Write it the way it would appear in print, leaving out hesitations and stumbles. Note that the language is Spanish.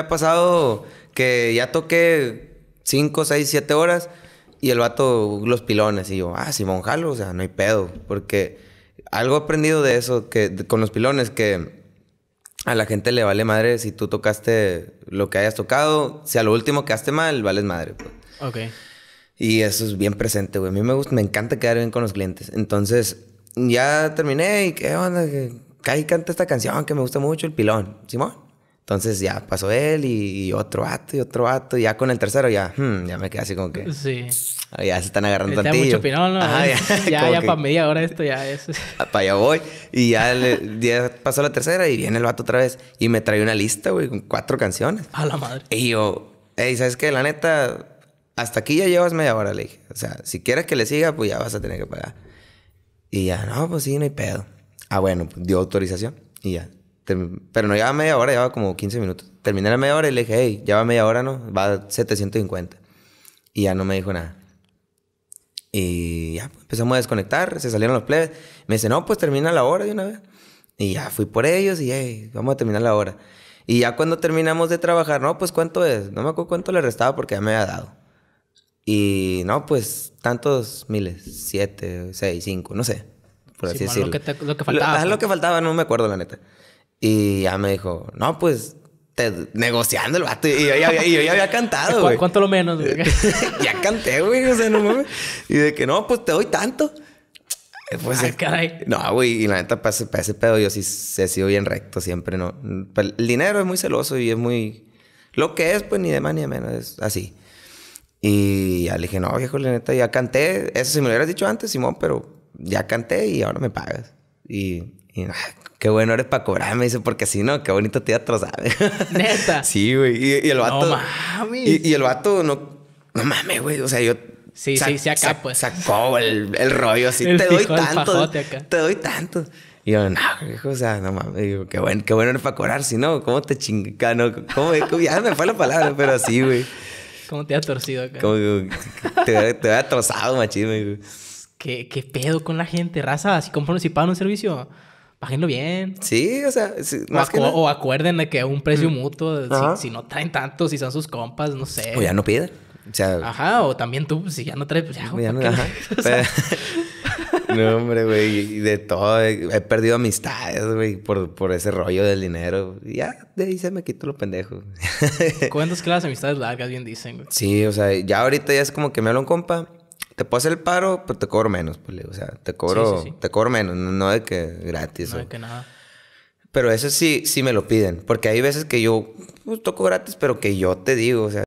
Ha pasado que ya toqué 5, 6, 7 horas y el vato los pilones. Y yo, simón, jalo, o sea, no hay pedo. Porque algo he aprendido de eso, con los pilones, que a la gente le vale madre si tú tocaste lo que hayas tocado. Si a lo último quedaste mal, vales madre, pues. Ok. Y eso es bien presente, güey. A mí me encanta quedar bien con los clientes. Entonces, ya terminé y qué onda, que canta esta canción que me gusta mucho, el pilón, simón. Entonces ya pasó él y otro vato y otro vato. Y ya con el tercero ya, ya me quedé así como que... Sí. Ya se están agarrando tantillo. Mucho pirón, ¿no? Ajá, ya para media hora esto ya es... Para allá voy. Y ya, ya pasó la tercera y viene el vato otra vez. Y me trae una lista, güey, con 4 canciones. A la madre. Y yo, hey, ¿sabes qué? La neta, hasta aquí ya llevas media hora, le dije. O sea, si quieres que le siga, pues ya vas a tener que pagar. Y ya, no, pues sí, no hay pedo. Bueno, pues dio autorización y ya. Pero no llevaba media hora, llevaba como 15 minutos. Terminé la media hora y le dije, hey, lleva media hora, ¿no? Va a 750. Y ya no me dijo nada. Y ya pues, empezamos a desconectar, se salieron los plebes. Me dice, no, pues termina la hora de una vez. Y ya fui por ellos y, hey, vamos a terminar la hora. Y ya cuando terminamos de trabajar, no, pues ¿cuánto es? No me acuerdo cuánto le restaba porque ya me había dado. Y no, pues tantos miles, 7, 6, 5, no sé. Por así decirlo. Lo que faltaba. Lo que faltaba, no me acuerdo la neta. Y ya me dijo, no, pues, negociando el vato. Y yo ya había cantado, güey. ¿Cuánto lo menos? Ya canté, güey. O sea, no mames. Y de que, no, pues, te doy tanto. Pues, caray. No, güey. Y la neta, para ese pedo, yo sí he sido bien recto siempre, ¿no? El dinero es muy celoso y es muy... Lo que es, pues, ni de más ni de menos. Es así. Y ya le dije, no, viejo, la neta, ya canté. Eso si me lo hubieras dicho antes, simón, pero ya canté y ahora me pagas. Y qué bueno eres para cobrar, me dice, porque si no, qué bonito te iba a trozar. ¿Neta? Sí, güey. Y el vato... No mames. Y el vato no mames, güey. O sea, yo... Sí, acá, pues. Sacó el rollo así. Te doy tanto. Te doy tanto. Y yo, no, hijo, o sea, no mames. Digo, qué bueno eres para cobrar. Si no, ¿cómo te chingas? No, ya me fue la palabra, pero así, güey. ¿Cómo te ha torcido acá? Como te había trozado, machismo. ¿Qué pedo con la gente, raza? Si pagan un servicio... Pájenlo bien. Sí, o sea... Sí, o acuerden de que un precio mutuo... Si no traen tanto, si son sus compas, no sé. O ya no piden. O sea... Ajá, o también tú, si ya no traes... Ya no, ajá. O sea, no, hombre, güey. Y de todo. He perdido amistades, güey. Por ese rollo del dinero. Ya de ahí se me quitó lo pendejo. ¿Cuántas que las amistades largas bien dicen, güey? Sí, o sea... Ya ahorita ya es como que me habla un compa... Te puedo hacer el paro, pero te cobro menos, pues. O sea, te cobro menos. No de que gratis. No de que nada. Pero eso sí me lo piden. Porque hay veces que yo pues, toco gratis, pero que yo te digo, o sea...